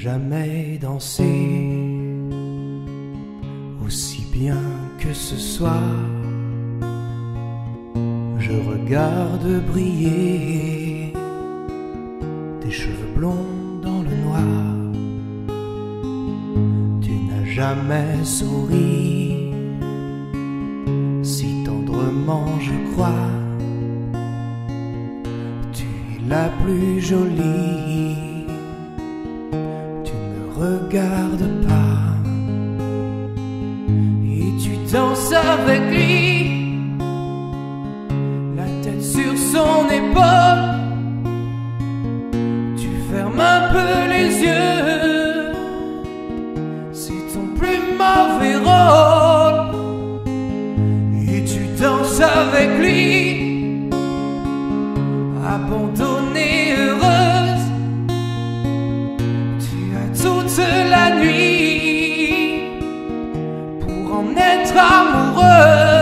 jamais dansé aussi bien que ce soir. Je regarde briller tes cheveux blonds dans le noir. Tu n'as jamais souri si tendrement, je crois. Tu es la plus jolie, tu ne regardes pas. Et tu danses avec lui, sur son épaule. Tu fermes un peu les yeux, c'est ton plus mauvais rôle. Et tu danses avec lui, abandonnée, heureuse. Tu as toute la nuit pour en être amoureuse.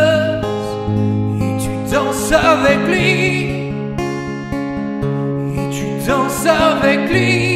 Avec lui, et tu danses avec lui.